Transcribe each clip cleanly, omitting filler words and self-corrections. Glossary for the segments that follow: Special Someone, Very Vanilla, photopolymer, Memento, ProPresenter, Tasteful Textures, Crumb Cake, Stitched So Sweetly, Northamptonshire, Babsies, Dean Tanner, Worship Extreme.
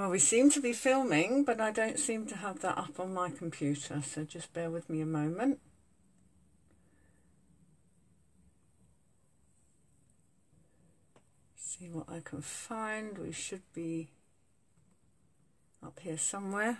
Well, we seem to be filming, but I don't seem to have that up on my computer, so just bear with me a moment. See what I can find. We should be up here somewhere.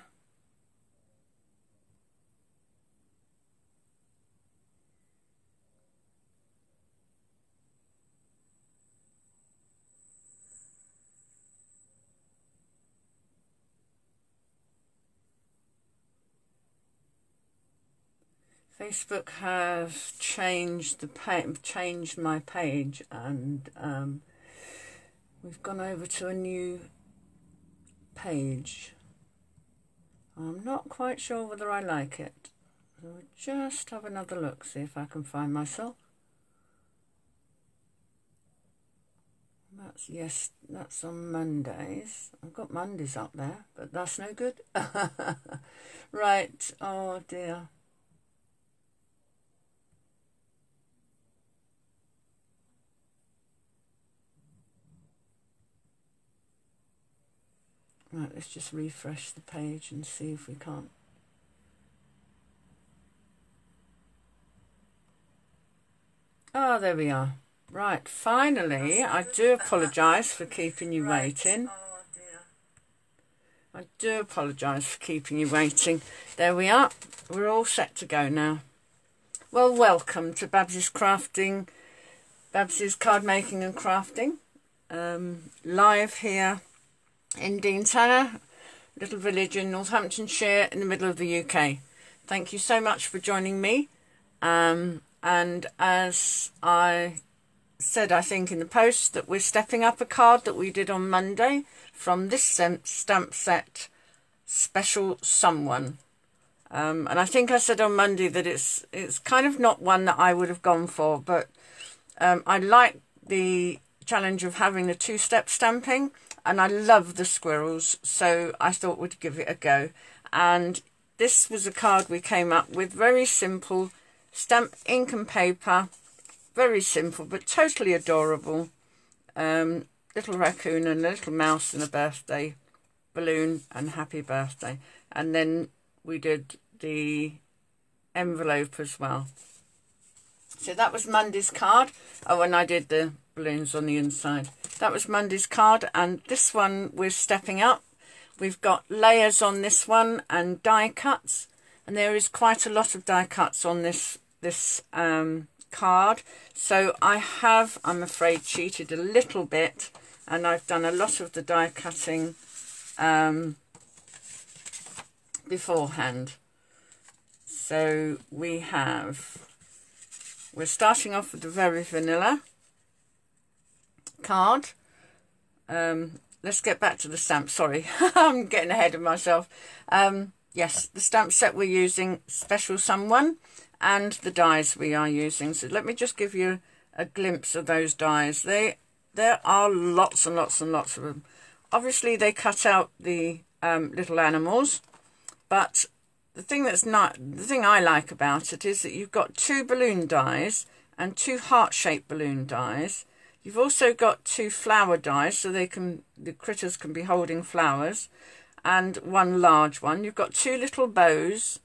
Facebook have changed the changed my page, and we've gone over to a new page. I'm not quite sure whether I like it. I'll just have another look, see if I can find myself. That's, yes, that's on Mondays. I've got Mondays up there, but that's no good. Right, oh dear. Right, let's just refresh the page and see if we can't. Oh, there we are. Right, finally, I do apologise for keeping you waiting. Oh dear. I do apologise for keeping you waiting. There we are. We're all set to go now. Well, welcome to Babsies Crafting, Babsies Card Making and Crafting. Live here in Dean Tanner, little village in Northamptonshire in the middle of the UK. Thank you so much for joining me. And as I said, I think in the post, that we're stepping up a card that we did on Monday from this stamp set, Special Someone. And I think I said on Monday that it's kind of not one that I would have gone for, but I like the challenge of having the two-step stamping. And I love the squirrels, so I thought we'd give it a go. And this was a card we came up with, very simple, stamp ink and paper, very simple but totally adorable. Little raccoon and a little mouse and a birthday balloon and happy birthday. And then we did the envelope as well. So that was Monday's card. Oh, and I did the balloons on the inside. That was Monday's card, and this one we're stepping up. We've got layers on this one and die cuts, and there is quite a lot of die cuts on this card. So I have, I'm afraid, cheated a little bit, and I've done a lot of the die cutting beforehand. So we're starting off with the Very Vanilla card. Let's get back to the stamp, sorry. I'm getting ahead of myself. Yes, the stamp set we're using, Special Someone, and the dies we are using. So let me just give you a glimpse of those dies. There are lots and lots and lots of them. Obviously they cut out the little animals, but the thing I like about it is that you've got two balloon dies and two heart-shaped balloon dies. You've also got two flower dies, so the critters can be holding flowers, and one large one. You've got two little bows.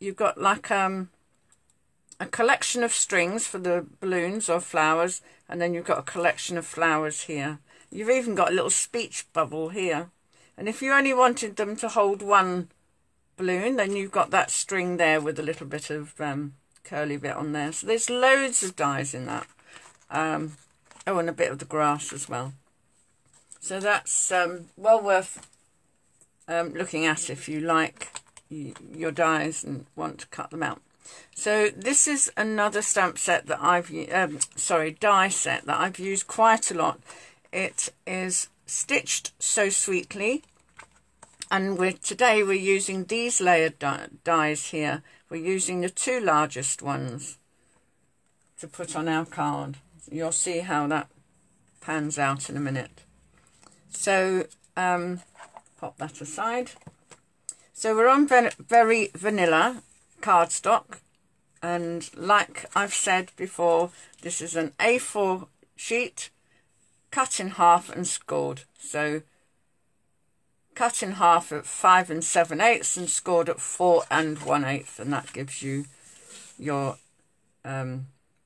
You've got like a collection of strings for the balloons or flowers, and then you've got a collection of flowers here. You've even got a little speech bubble here. And if you only wanted them to hold one balloon, then you've got that string there with a little bit of curly bit on there. So there's loads of dies in that. Oh, and a bit of the grass as well. So that's well worth looking at if you like your dies and want to cut them out. So this is another stamp set that I've, sorry, die set that I've used quite a lot. It is Stitched So Sweetly. And today we're using these layered dies here. We're using the two largest ones to put on our card. You'll see how that pans out in a minute. So pop that aside. So we're on Very Vanilla cardstock, and like I've said before, this is an A4 sheet cut in half and scored. So cut in half at 5 7/8 and scored at 4 1/8, and that gives you your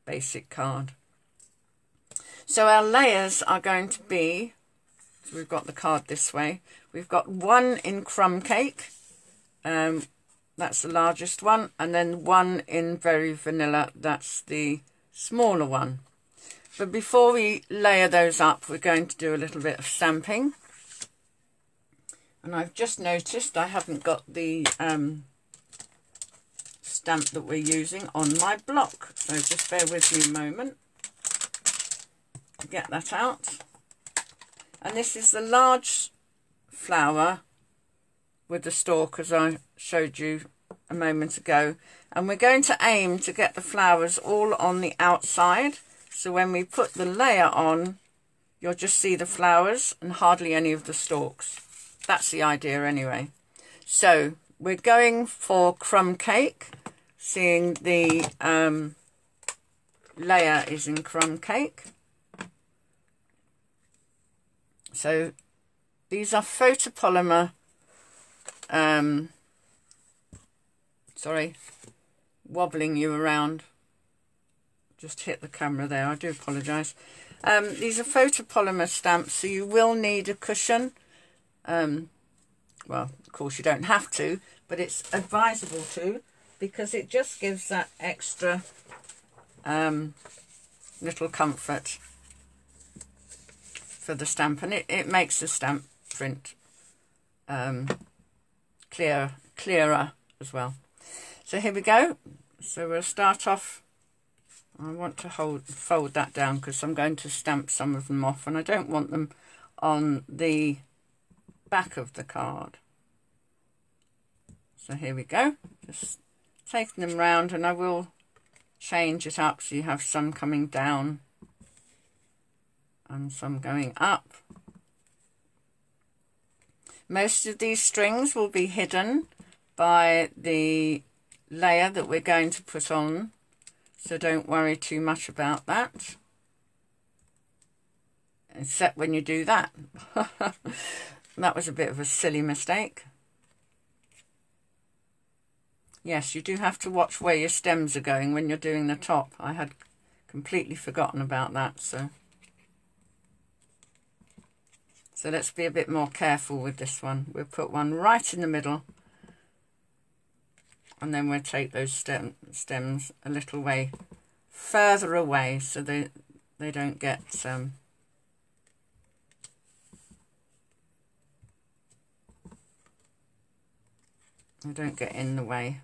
basic card. So our layers are going to be, so we've got the card this way, we've got one in Crumb Cake, that's the largest one, and then one in Very Vanilla, that's the smaller one. But before we layer those up, we're going to do a little bit of stamping. And I've just noticed I haven't got the stamp that we're using on my block, so just bear with me a moment to get that out. And this is the large flower with the stalk, as I showed you a moment ago, and we're going to aim to get the flowers all on the outside, so when we put the layer on you'll just see the flowers and hardly any of the stalks. That's the idea anyway. So we're going for Crumb Cake, seeing the layer is in Crumb Cake. So these are photopolymer sorry, wobbling you around, just hit the camera there, I do apologise. These are photopolymer stamps, so you will need a cushion. Well, of course you don't have to, but it's advisable to, because it just gives that extra little comfort for the stamp, and it makes the stamp print clearer as well. So here we go. So we'll start off. I want to fold that down because I'm going to stamp some of them off, and I don't want them on the back of the card. So here we go, just taking them round, and I will change it up so you have some coming down and some going up. Most of these strings will be hidden by the layer that we're going to put on, so don't worry too much about that, except when you do that. That was a bit of a silly mistake. Yes, you do have to watch where your stems are going when you're doing the top. I had completely forgotten about that. So let's be a bit more careful with this one. We'll put one right in the middle, and then we'll take those stems a little way further away so they don't get I don't get in the way.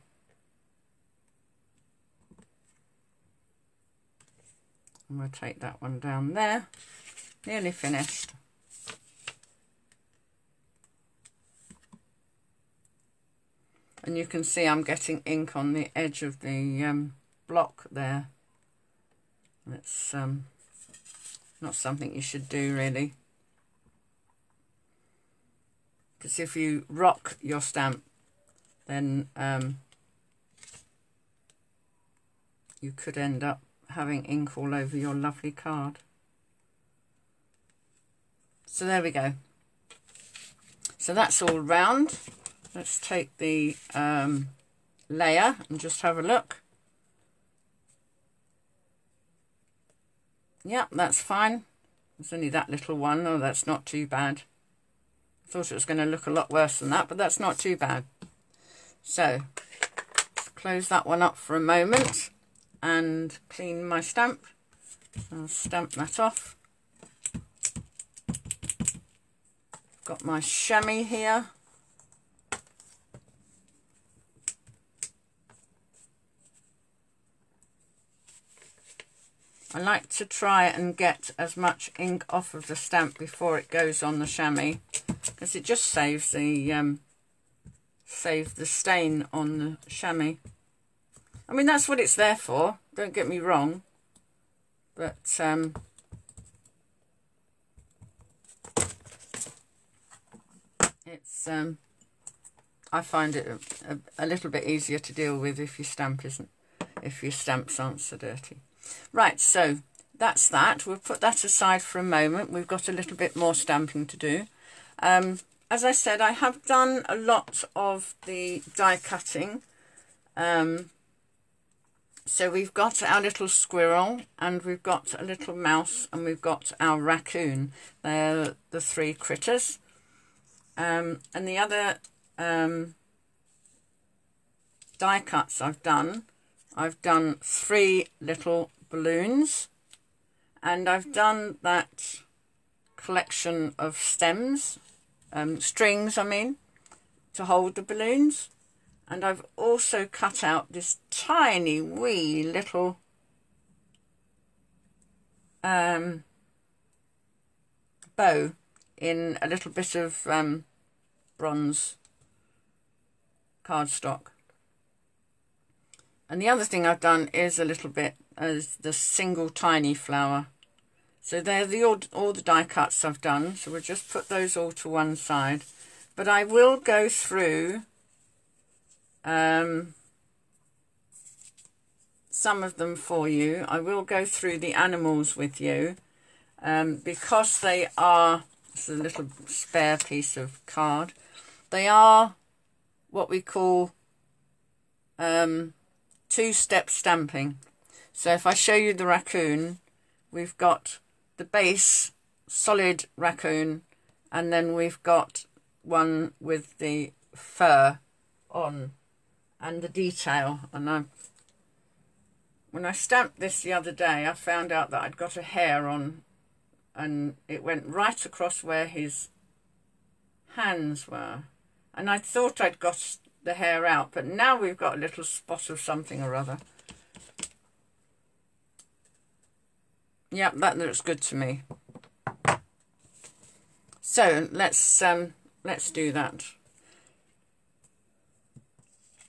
And we'll take that one down there. Nearly finished. And you can see I'm getting ink on the edge of the block there. It's not something you should do really, because if you rock your stamp, then you could end up having ink all over your lovely card. So there we go. So that's all round. Let's take the layer and just have a look. Yep, that's fine. It's only that little one. Oh, that's not too bad. I thought it was going to look a lot worse than that, but that's not too bad. So, close that one up for a moment and clean my stamp. I'll stamp that off. Got my chamois here. I like to try and get as much ink off of the stamp before it goes on the chamois, because it just saves the stain on the chamois. I mean, that's what it's there for, don't get me wrong, but it's I find it a little bit easier to deal with if your stamp aren't so dirty. Right, so that's that. We'll put that aside for a moment. We've got a little bit more stamping to do. as I said, I have done a lot of the die cutting. So we've got our little squirrel, and we've got a little mouse, and we've got our raccoon. They're the three critters. And the other die cuts I've done three little balloons, and I've done that collection of stems, strings, I mean, to hold the balloons. And I've also cut out this tiny wee little bow in a little bit of bronze cardstock. And the other thing I've done is a little bit as the single tiny flower. So they're all the die cuts I've done. So we'll just put those all to one side. But I will go through some of them for you. I will go through the animals with you because they are, it's a little spare piece of card, they are what we call two-step stamping. So if I show you the raccoon, we've got the base solid raccoon, and then we've got one with the fur on and the detail. And when I stamped this the other day, I found out that I'd got a hair on, and it went right across where his hands were, and I thought I'd got the hair out, but now we've got a little spot of something or other. Yep, that looks good to me. So let's do that.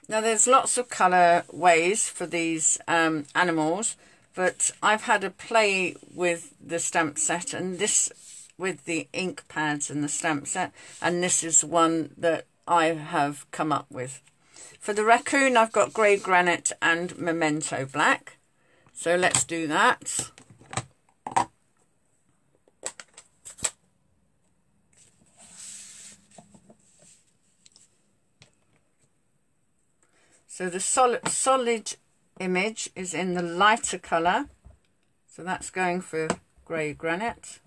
Now there's lots of colour ways for these animals, but I've had a play with the stamp set, and this with the ink pads and the stamp set, and this is one that I have come up with. For the raccoon, I've got grey granite and Memento black. So let's do that. So the solid image is in the lighter colour, so that's going for grey granite.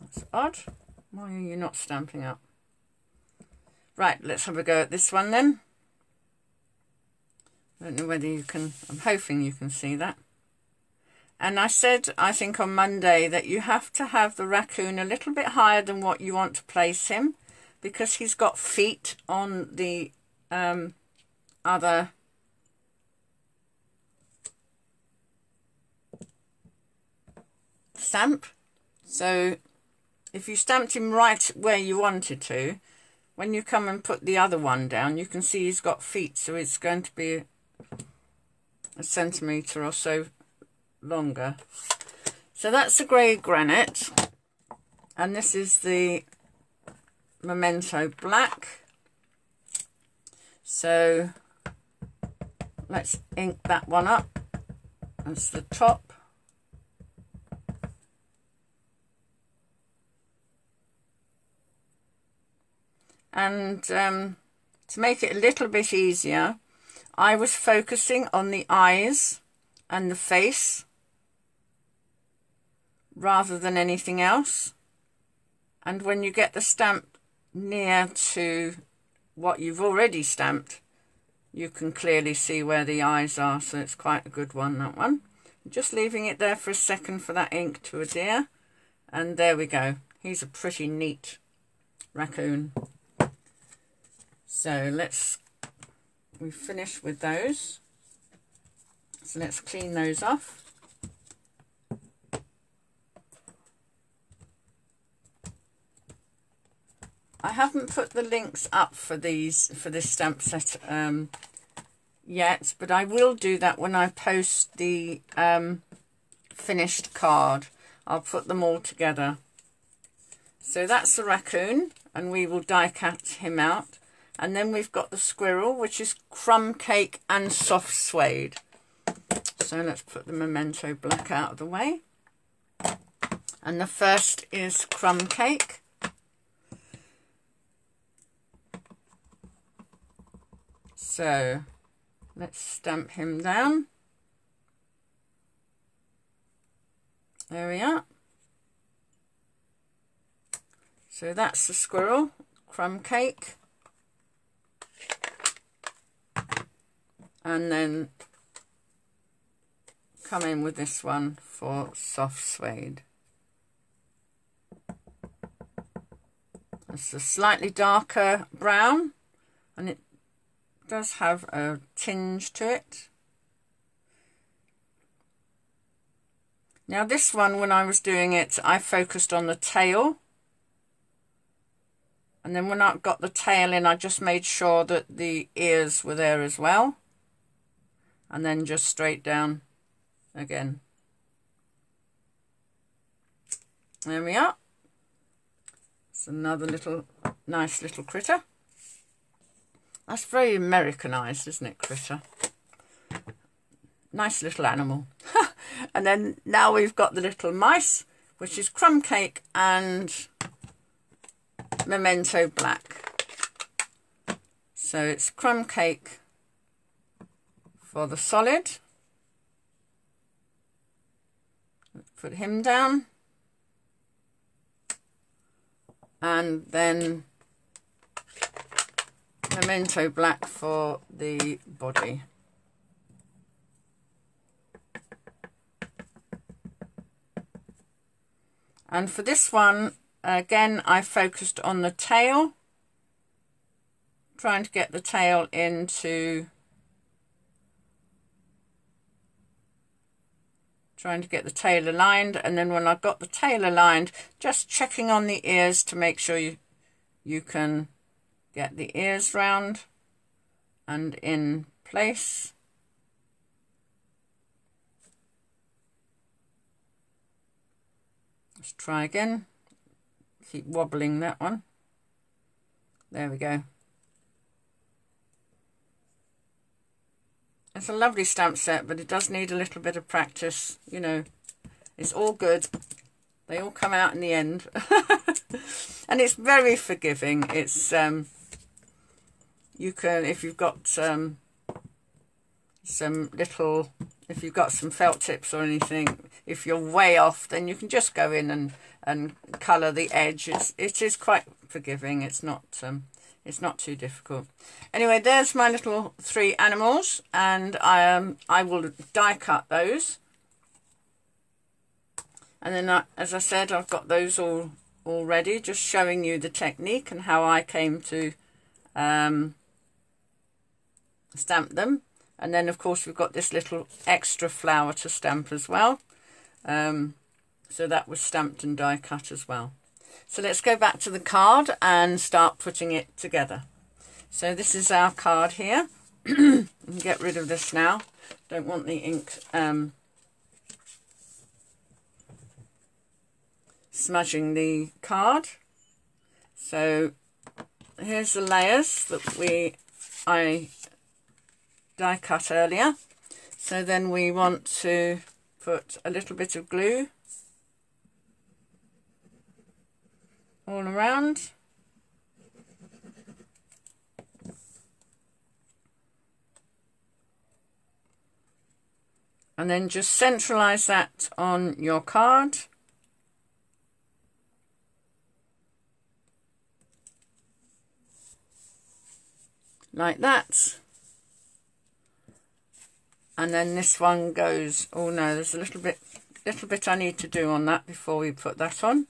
That's odd. Why are you not stamping up? Right, let's have a go at this one then. I don't know whether you can, I'm hoping you can see that. And I said, I think on Monday, that you have to have the raccoon a little bit higher than what you want to place him, because he's got feet on the other stamp. So if you stamped him right where you wanted to, when you come and put the other one down, you can see he's got feet, so it's going to be a centimetre or so longer. So that's the grey granite, and this is the Memento black. So let's ink that one up. That's the top. And to make it a little bit easier, I was focusing on the eyes and the face rather than anything else. And when you get the stamp near to what you've already stamped, you can clearly see where the eyes are, so it's quite a good one, that one. I'm just leaving it there for a second for that ink to adhere, and there we go. He's a pretty neat raccoon. So we've finished with those, so let's clean those off. I haven't put the links up for this stamp set yet, but I will do that when I post the finished card. I'll put them all together. So that's the raccoon, and we will die cut him out. And then we've got the squirrel, which is Crumb Cake and Soft Suede. So let's put the Memento black out of the way. And the first is Crumb Cake. So let's stamp him down. There we are. So that's the squirrel, Crumb Cake. And then come in with this one for Soft Suede. It's a slightly darker brown, and it does have a tinge to it. Now this one, when I was doing it, I focused on the tail. And then when I got the tail in, I just made sure that the ears were there as well. And then just straight down again. There we are. It's another little, nice little critter. That's very Americanized, isn't it, critter? Nice little animal. And then now we've got the little mice, which is Crumb Cake and Memento black. So it's Crumb Cake for the solid. Let's put him down. And then Memento black for the body. And for this one, again, I focused on the tail, trying to get the tail into, trying to get the tail aligned, and then when I got the tail aligned, just checking on the ears to make sure you can get the ears round and in place. Let's try again. Keep wobbling that one. There we go. It's a lovely stamp set, but it does need a little bit of practice. You know, it's all good. They all come out in the end. And it's very forgiving. It's you can, if you've got some little, if you've got some felt tips or anything, if you're way off, then you can just go in and colour the edge. It is quite forgiving. It's not too difficult. Anyway, there's my little three animals, and I will die cut those. And then, as I said, I've got those all ready, just showing you the technique and how I came to stamp them. And then, of course, we've got this little extra flower to stamp as well. So that was stamped and die cut as well. So let's go back to the card and start putting it together. So this is our card here. Get rid of this now. Don't want the ink smudging the card. So here's the layers that I die cut earlier. So then we want to put a little bit of glue all around. And then just centralise that on your card. Like that. And then this one goes, oh no, there's a little bit I need to do on that before we put that on.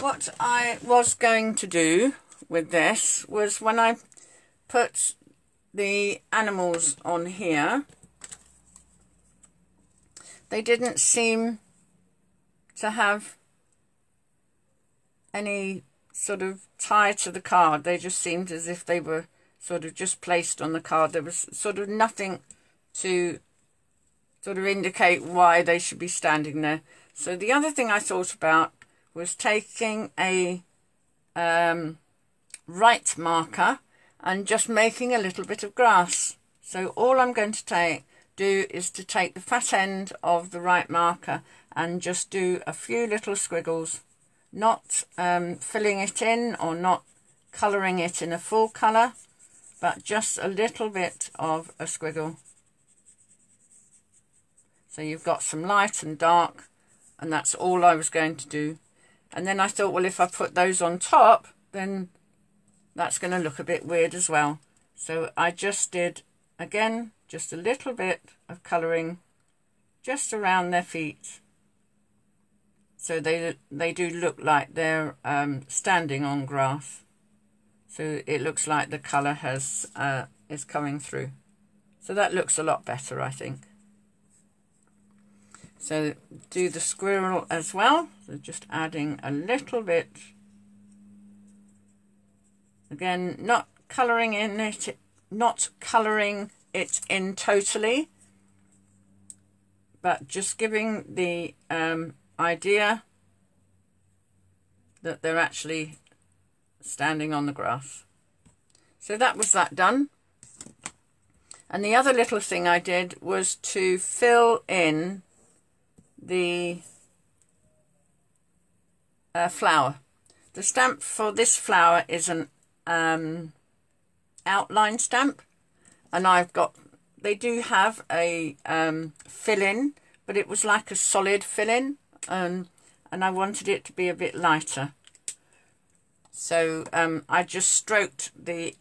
What I was going to do with this was, when I put the animals on here, they didn't seem to have any sort of tie to the card. They just seemed as if they were sort of just placed on the card. There was sort of nothing to sort of indicate why they should be standing there. So the other thing I thought about was taking a right marker and just making a little bit of grass. So all I'm going to do is to take the fat end of the right marker and just do a few little squiggles, not filling it in or not colouring it in a full colour, but just a little bit of a squiggle. So you've got some light and dark, and that's all I was going to do. And then I thought, well, if I put those on top, then that's going to look a bit weird as well. So I just did, again, just a little bit of colouring just around their feet. So they do look like they're standing on grass. So it looks like the colour has is coming through. So that looks a lot better, I think. So do the squirrel as well. So just adding a little bit. Again, not colouring in it, not colouring it in totally, but just giving the idea that they're actually standing on the grass. So that was that done. And the other little thing I did was to fill in the flower. The stamp for this flower is an outline stamp, and I've got, they do have a fill-in, but it was like a solid fill-in, and I wanted it to be a bit lighter. So I just stroked the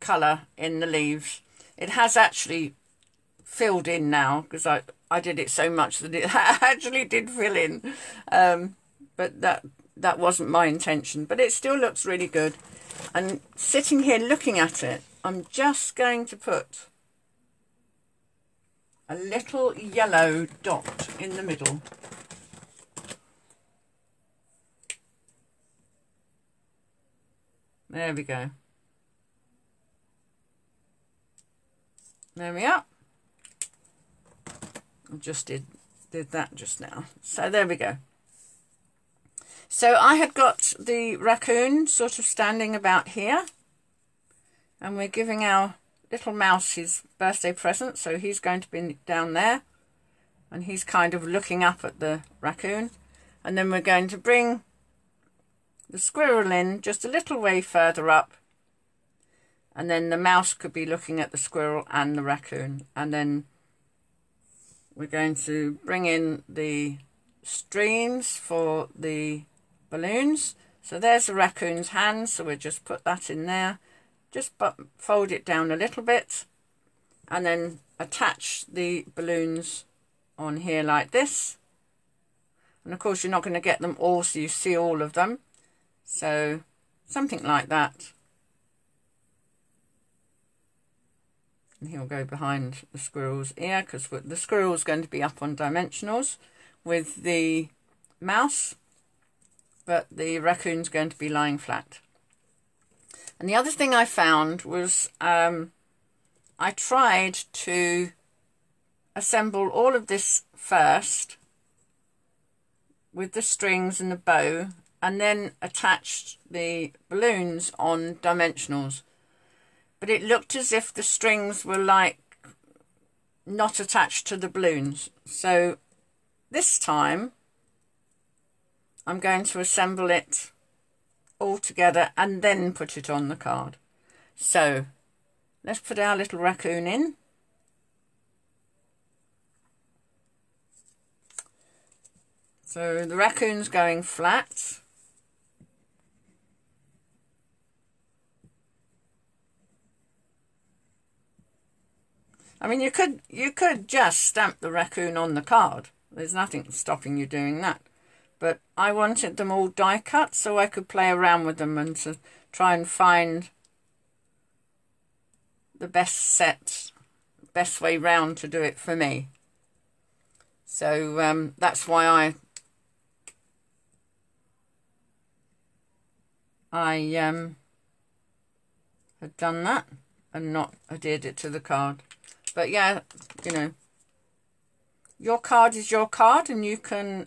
colour in the leaves. It has actually filled in now, because I did it so much that it actually did fill in. But that wasn't my intention. But it still looks really good. And sitting here looking at it, I'm just going to put a little yellow dot in the middle. There we go. There we are. I just did that just now. So there we go. So I had got the raccoon sort of standing about here. And we're giving our little mouse his birthday present. So he's going to be down there. And he's kind of looking up at the raccoon. And then we're going to bring the squirrel in just a little way further up, and then the mouse could be looking at the squirrel and the raccoon. And then we're going to bring in the streams for the balloons. So there's the raccoon's hand, so we'll just put that in there, just fold it down a little bit, and then attach the balloons on here like this. And of course you're not going to get them all, so you see all of them. So something like that. And he'll go behind the squirrel's ear, because the squirrel's going to be up on dimensionals with the mouse, but the raccoon's going to be lying flat. And the other thing I found was I tried to assemble all of this first with the strings and the bow, and then attached the balloons on dimensionals. But it looked as if the strings were like not attached to the balloons. So this time I'm going to assemble it all together and then put it on the card. So let's put our little raccoon in. So the raccoon's going flat. I mean, you could just stamp the raccoon on the card. There's nothing stopping you doing that. But I wanted them all die cut so I could play around with them and to try and find the best set, best way round to do it for me. So that's why I had done that and not adhered it to the card. But yeah, you know, your card is your card, and you can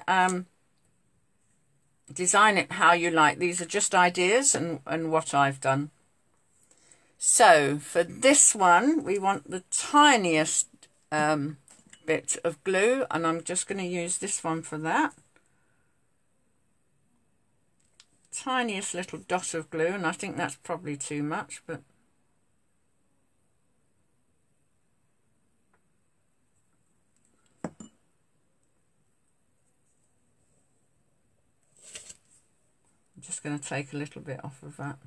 Design it how you like. These are just ideas and what I've done. So for this one, we want the tiniest bit of glue, and I'm just going to use this one for that. Tiniest little dot of glue, and I think that's probably too much, but I'm just going to take a little bit off of that.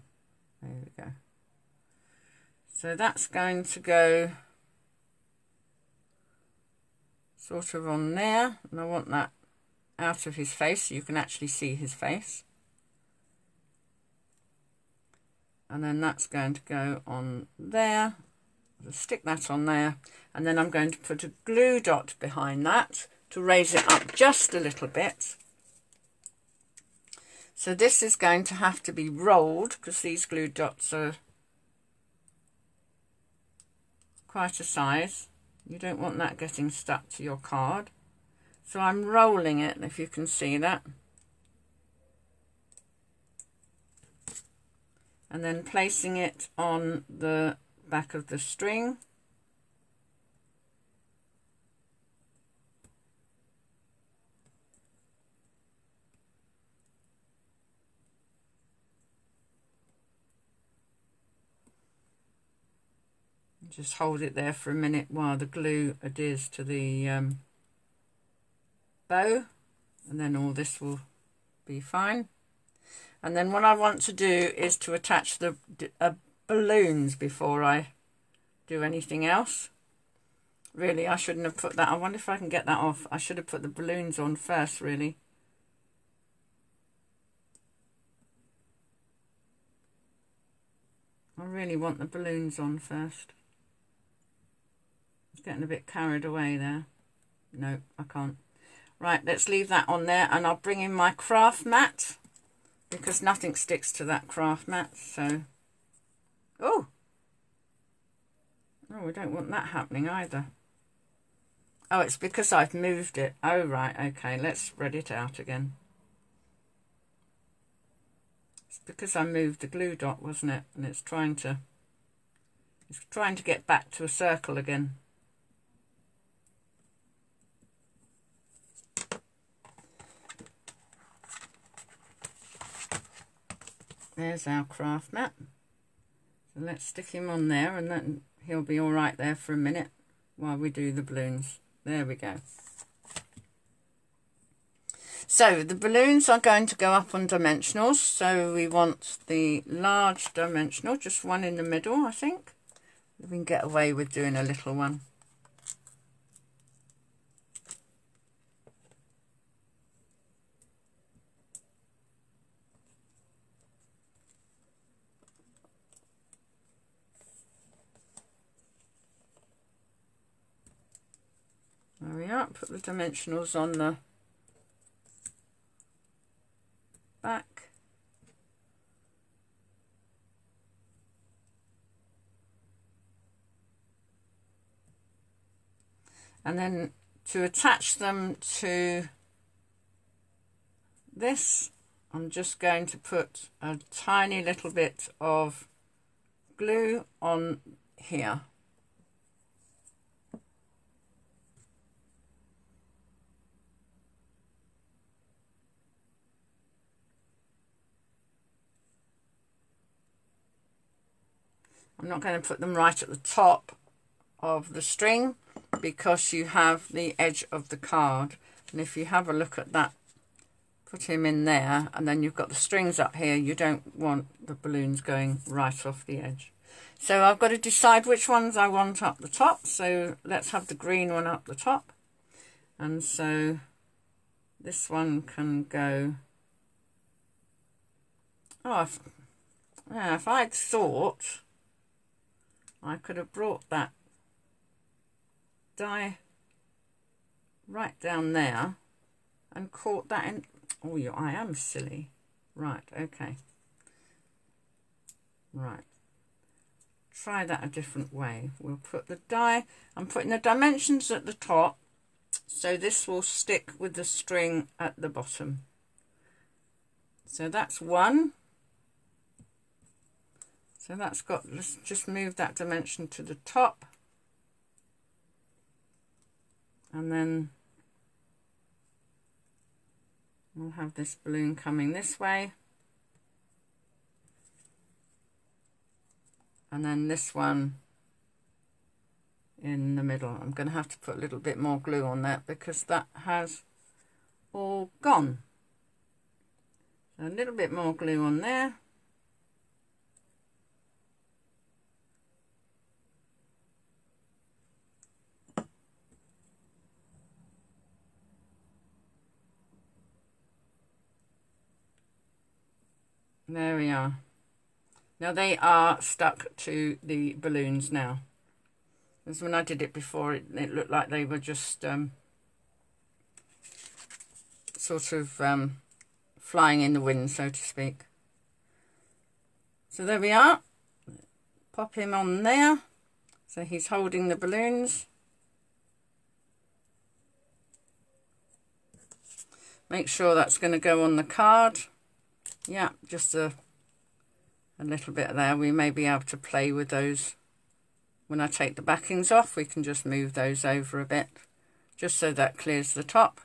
There we go. So that's going to go sort of on there, and I want that out of his face so you can actually see his face. And then that's going to go on there. I'll stick that on there, and then I'm going to put a glue dot behind that to raise it up just a little bit. So this is going to have to be rolled because these glue dots are quite a size. You don't want that getting stuck to your card. So I'm rolling it, if you can see that. And then placing it on the back of the string. Just hold it there for a minute while the glue adheres to the bow, and then all this will be fine. And then what I want to do is to attach the balloons before I do anything else. Really, I shouldn't have put that. I wonder if I can get that off. I should have put the balloons on first, really. I really want the balloons on first. It's getting a bit carried away there. No, I can't. Right, let's leave that on there, and I'll bring in my craft mat, because nothing sticks to that craft mat. So, oh, no, we don't want that happening either. Oh, it's because I've moved it. Oh, right, okay, let's spread it out again. It's because I moved the glue dot, wasn't it? And it's trying to get back to a circle again. There's our craft mat. So let's stick him on there, and then he'll be all right there for a minute while we do the balloons. There we go. So the balloons are going to go up on dimensionals. So we want the large dimensional, just one in the middle, I think. We can get away with doing a little one. There we are, put the dimensionals on the back. And then to attach them to this, I'm just going to put a tiny little bit of glue on here. I'm not going to put them right at the top of the string because you have the edge of the card. And if you have a look at that, put him in there, and then you've got the strings up here. You don't want the balloons going right off the edge. So I've got to decide which ones I want up the top. So let's have the green one up the top. And so this one can go... Oh, if I'd thought... I could have brought that die right down there and caught that in. Oh, I am silly. Right, okay. Right. Try that a different way. We'll put the die. I'm putting the dimensions at the top, so this will stick with the string at the bottom. So that's one. So that's got, let's just move that dimension to the top. And then we'll have this balloon coming this way. And then this one in the middle. I'm going to have to put a little bit more glue on that because that has all gone. So a little bit more glue on there. There we are. Now they are stuck to the balloons now. Because when I did it before, it looked like they were just sort of flying in the wind, so to speak. So there we are. Pop him on there. So he's holding the balloons. Make sure that's going to go on the card. Yeah, just a little bit there. We may be able to play with those. When I take the backings off, we can just move those over a bit, just so that clears the top.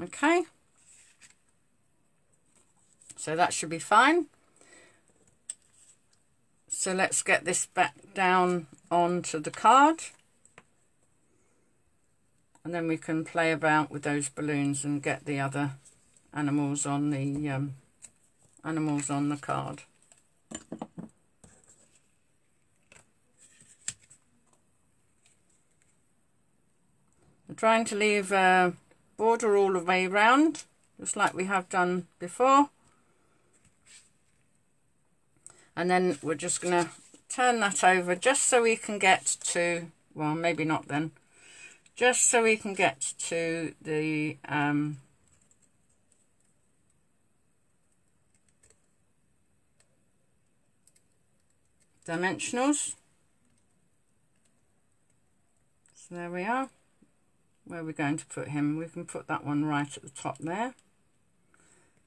Okay. So that should be fine. So let's get this back down onto the card. And then we can play about with those balloons and get the other animals on the card. I'm trying to leave a border all the way round, just like we have done before. And then we're just going to turn that over just so we can get to, well, maybe not then, just so we can get to the dimensionals. So there we are. Where we're going to put him, we can put that one right at the top there,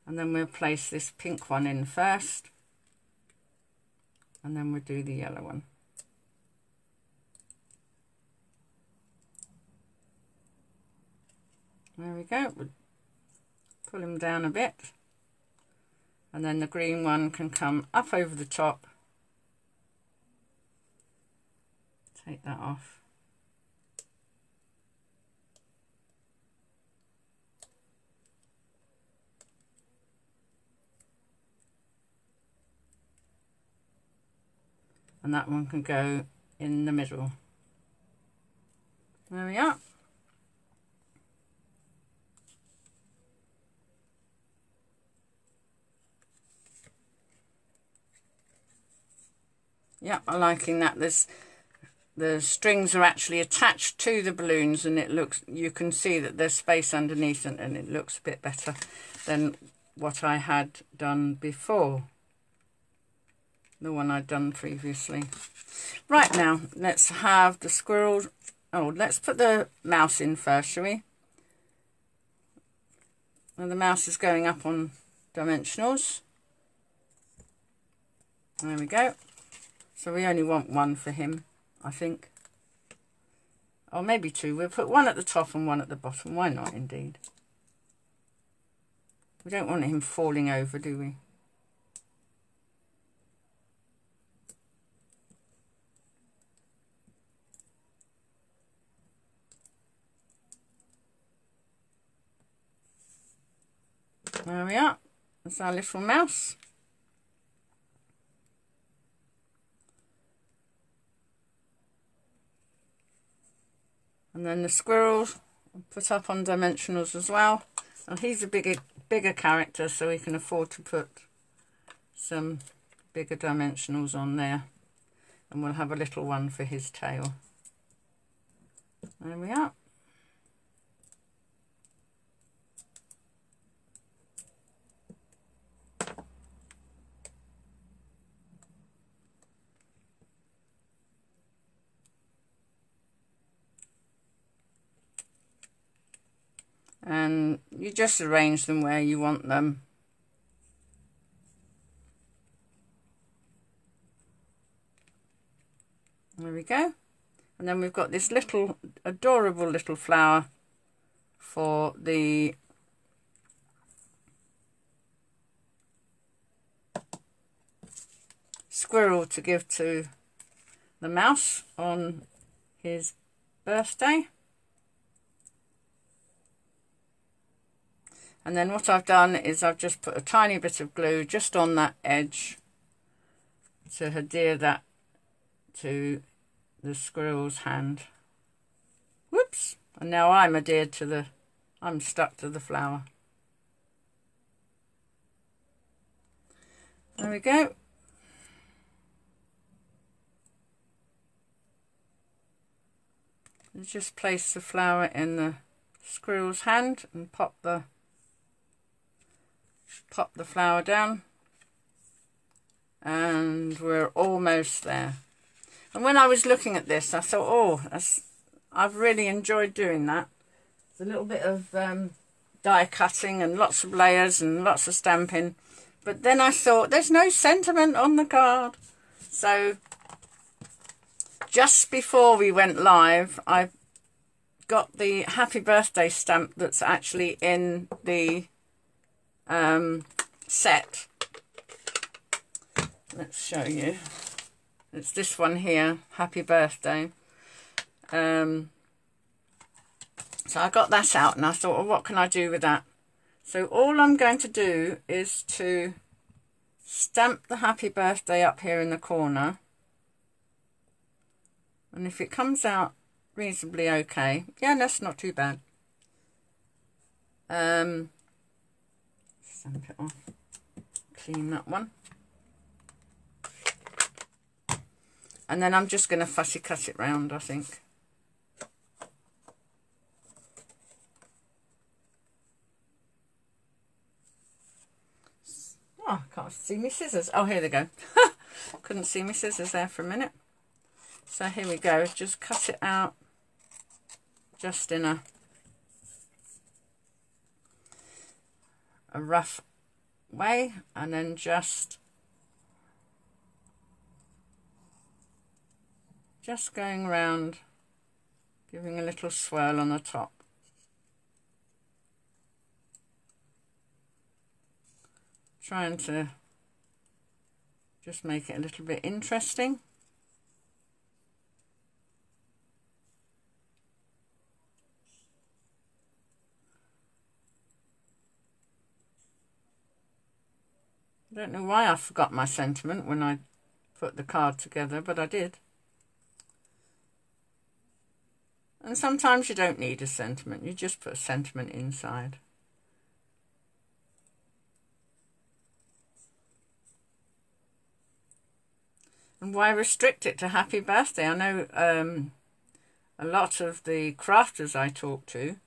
and then we'll place this pink one in first, and then we'll do the yellow one. There we go. We'll pull him down a bit, and then the green one can come up over the top. Take that off. And that one can go in the middle. There we are. Yeah, I'm liking that. The strings are actually attached to the balloons, and it looks, you can see that there's space underneath, and it looks a bit better than what I had done before. The one I'd done previously. Right, now let's have the squirrel. Oh, let's put the mouse in first, shall we? And the mouse is going up on dimensionals. There we go. So we only want one for him, I think. Or maybe two. We'll put one at the top and one at the bottom. Why not, indeed? We don't want him falling over, do we? There we are. That's our little mouse. And then the squirrel put up on dimensionals as well. And he's a bigger character, so we can afford to put some bigger dimensionals on there. And we'll have a little one for his tail. There we are. And you just arrange them where you want them There we go. And then we've got this little adorable little flower for the squirrel to give to the mouse on his birthday. And then what I've done is I've just put a tiny bit of glue just on that edge to adhere that to the squirrel's hand. Whoops. And now I'm adhered to the, I'm stuck to the flower. There we go. And just place the flower in the squirrel's hand and pop the flower down, and we're almost there. And when I was looking at this, I thought, oh, I've really enjoyed doing that. It's a little bit of die cutting and lots of layers and lots of stamping, but then I thought there's no sentiment on the card. So just before we went live, I got the happy birthday stamp that's actually in the set. Let's show you. It's this one here, happy birthday. So I got that out and I thought, well, what can I do with that? So all I'm going to do is to stamp the happy birthday up here in the corner, and if it comes out reasonably okay, yeah, that's not too bad. Stamp it off, clean that one, and then I'm just going to fussy cut it round, I think. Oh, I can't see my scissors. Oh, here they go. Couldn't see my scissors there for a minute. So here we go, just cut it out just in a rough way, and then just going round, giving a little swirl on the top. Trying to just make it a little bit interesting. I don't know why I forgot my sentiment when I put the card together, but I did. And sometimes you don't need a sentiment, you just put a sentiment inside. And why restrict it to happy birthday? I know a lot of the crafters I talk to,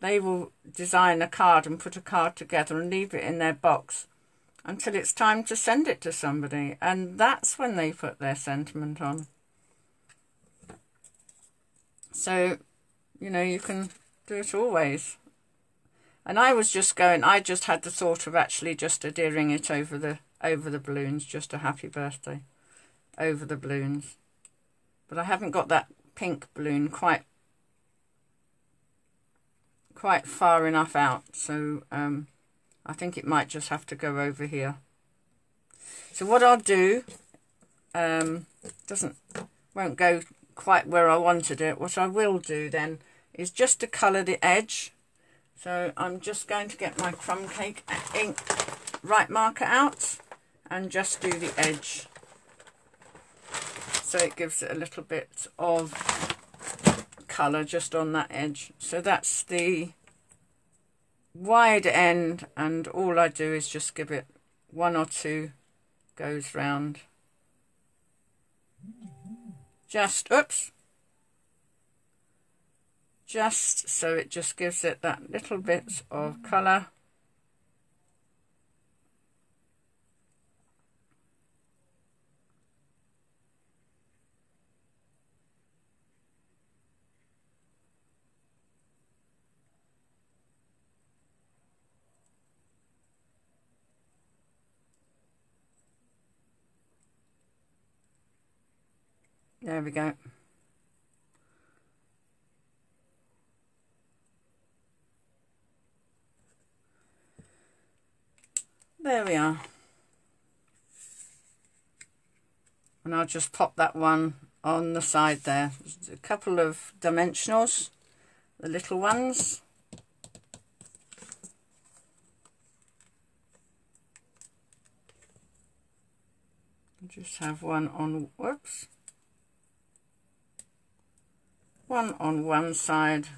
they will design a card and put a card together and leave it in their box until it's time to send it to somebody, and that's when they put their sentiment on. So, you know, you can do it always. And I just had the thought of actually just adhering it over the balloons, just a happy birthday over the balloons. But I haven't got that pink balloon quite far enough out, so I think it might just have to go over here. So what I'll do, won't go quite where I wanted it. What I will do then is just to colour the edge. So I'm just going to get my Crumb Cake ink right marker out and just do the edge. So it gives it a little bit of colour just on that edge. So that's the wide end, and all I do is just give it one or two goes round. Just so it just gives it that little bit of colour. There we go. There we are. And I'll just pop that one on the side there. There's a couple of dimensionals, the little ones. Just have one on, whoops, one on one side,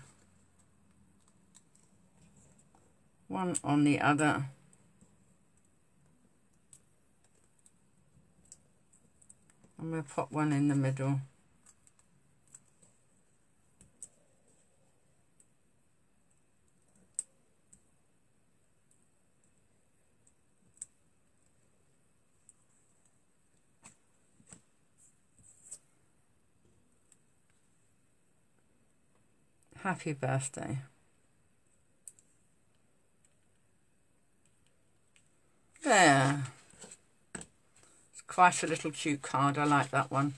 one on the other. I'm going to pop one in the middle. Happy birthday. There. Quite a little cute card. I like that one.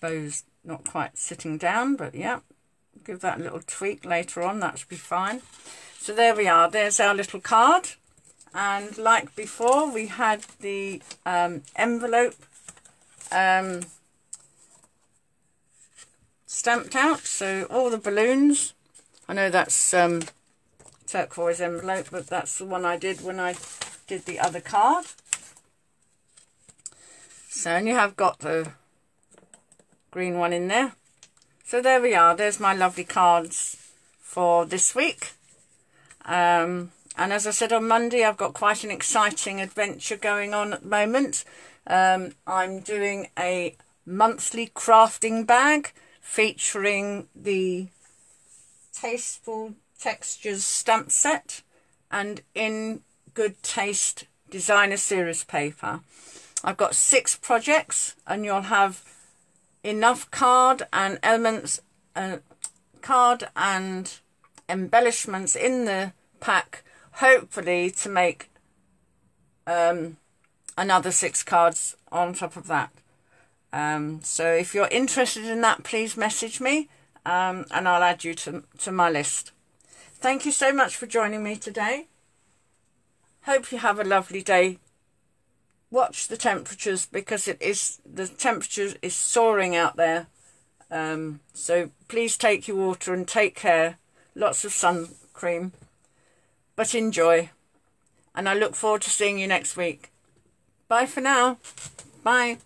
Bow's not quite sitting down, but yeah, give that a little tweak later on. That should be fine. So there we are. There's our little card. And like before, we had the envelope stamped out. So all the balloons. I know that's turquoise envelope, but that's the one I did when I did the other card. So, and you have got the green one in there. So there we are. There's my lovely cards for this week. And as I said on Monday, I've got quite an exciting adventure going on at the moment. I'm doing a monthly crafting bag featuring the Tasteful Textures stamp set and In Good Taste designer series paper. I've got 6 projects, and you'll have enough card and elements, card and embellishments in the pack, hopefully, to make another 6 cards on top of that. So if you're interested in that, please message me, and I'll add you to my list. Thank you so much for joining me today. Hope you have a lovely day. Watch the temperatures, because the temperature is soaring out there. So please take your water and take care. Lots of sun cream, but enjoy. And I look forward to seeing you next week. Bye for now. Bye.